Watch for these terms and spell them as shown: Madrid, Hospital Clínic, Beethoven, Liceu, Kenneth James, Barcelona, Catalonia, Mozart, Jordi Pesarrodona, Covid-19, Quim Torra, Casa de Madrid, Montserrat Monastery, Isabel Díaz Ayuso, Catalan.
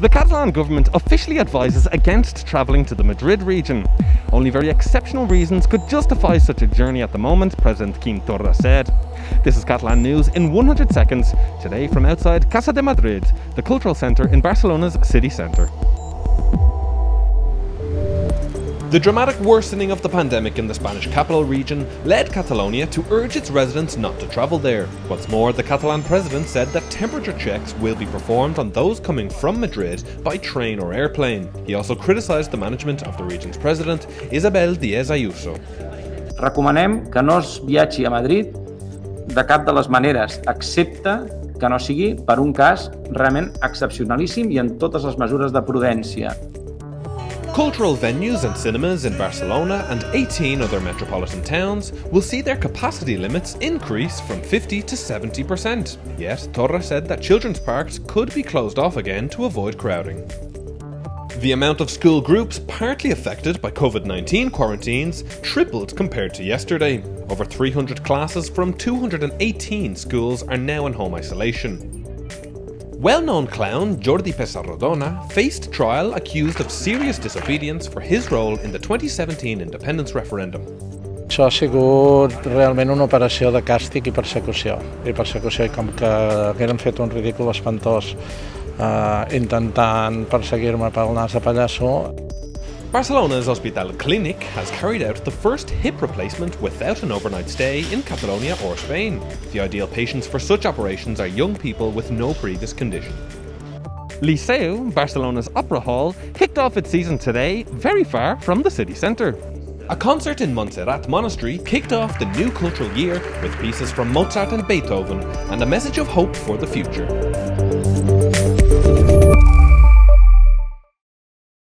The Catalan government officially advises against travelling to the Madrid region. Only very exceptional reasons could justify such a journey at the moment, President Quim Torra said. This is Catalan News in 100 seconds, today from outside Casa de Madrid, the cultural centre in Barcelona's city centre. The dramatic worsening of the pandemic in the Spanish capital region led Catalonia to urge its residents not to travel there. What's more, the Catalan president said that temperature checks will be performed on those coming from Madrid by train or airplane. He also criticised the management of the region's president, Isabel Díaz Ayuso. Recomanem que no es viatgi a Madrid de cap de les maneres, excepte que no sigui per un cas realment excepcionalíssim i en totes les mesures de prudència. Cultural venues and cinemas in Barcelona and 18 other metropolitan towns will see their capacity limits increase from 50 to 70%. Yet, Torra said that children's parks could be closed off again to avoid crowding. The amount of school groups partly affected by COVID-19 quarantines tripled compared to yesterday. Over 300 classes from 218 schools are now in home isolation. Well-known clown Jordi Pesarrodona faced trial accused of serious disobedience for his role in the 2017 independence referendum. Això ha sigut realment una operació de càstig i persecució, i com que hagueren fet un ridícul espantós intentant perseguir-me pel nas de pallasso. Barcelona's Hospital Clínic has carried out the first hip replacement without an overnight stay in Catalonia or Spain. The ideal patients for such operations are young people with no previous condition. Liceu, Barcelona's opera hall, kicked off its season today, very far from the city centre. A concert in Montserrat Monastery kicked off the new cultural year with pieces from Mozart and Beethoven and a message of hope for the future.